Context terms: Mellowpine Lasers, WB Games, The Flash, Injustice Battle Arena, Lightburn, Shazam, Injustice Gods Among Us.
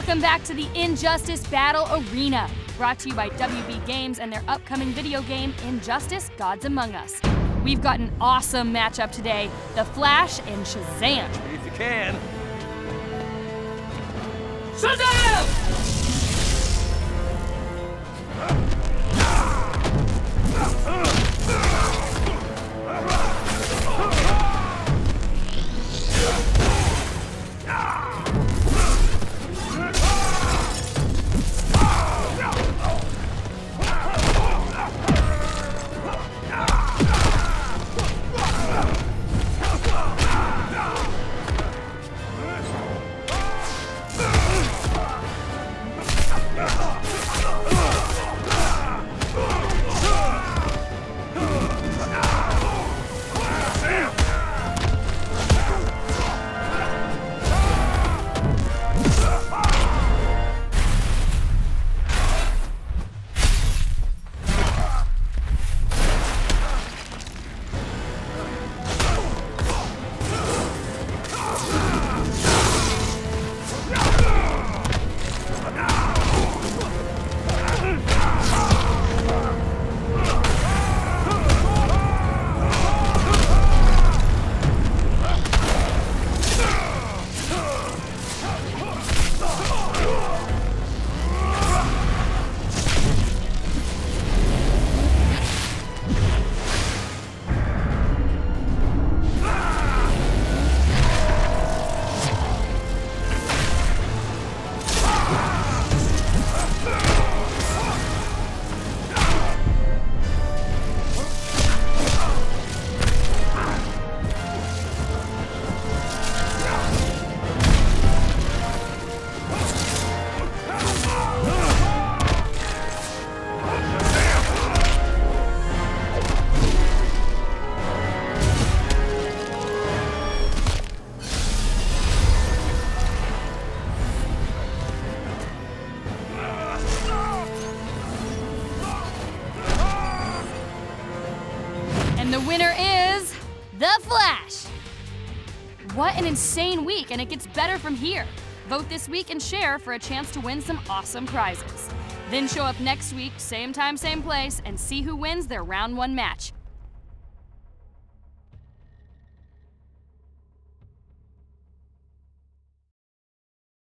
Welcome back to the Injustice Battle Arena, brought to you by WB Games and their upcoming video game, Injustice Gods Among Us. We've got an awesome matchup today, The Flash and Shazam. If you can. And the winner is The Flash. What an insane week, and it gets better from here. Vote this week and share for a chance to win some awesome prizes. Then show up next week, same time, same place, and see who wins their round 1 match.